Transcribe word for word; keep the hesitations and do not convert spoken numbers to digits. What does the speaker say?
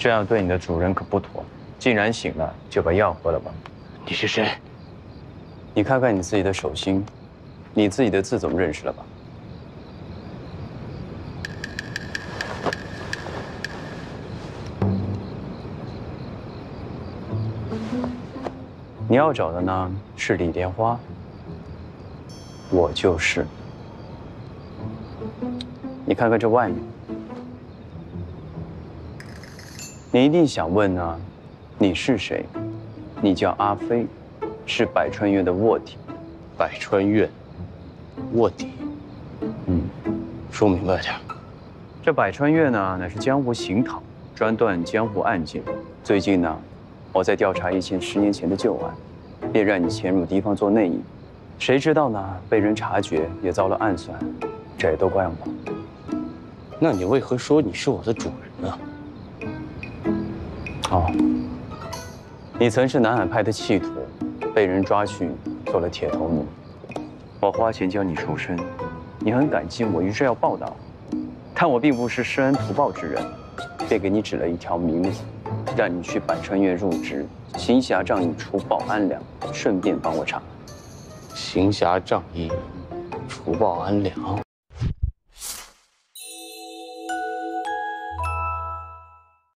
这样对你的主人可不妥。既然醒了，就把药喝了吧。你是谁？你看看你自己的手心，你自己的字总认识了吧？你要找的呢是李莲花，我就是。你看看这外面。 你一定想问呢、啊，你是谁？你叫阿飞，是百川院的卧底。百川院，卧底。嗯，说明白点。这百川院呢，乃是江湖行讨，专断江湖案件。最近呢，我在调查一件十年前的旧案，便让你潜入敌方做内应。谁知道呢，被人察觉，也遭了暗算。这也都怪我。那你为何说你是我的主人呢？ 哦，你曾是南海派的弃徒，被人抓去做了铁头奴。我花钱教你赎身，你很感激我，于是要报答我。但我并不是施恩图报之人，便给你指了一条明路，让你去百川院入职，行侠仗义，除暴安良，顺便帮我查案。行侠仗义，除暴安良。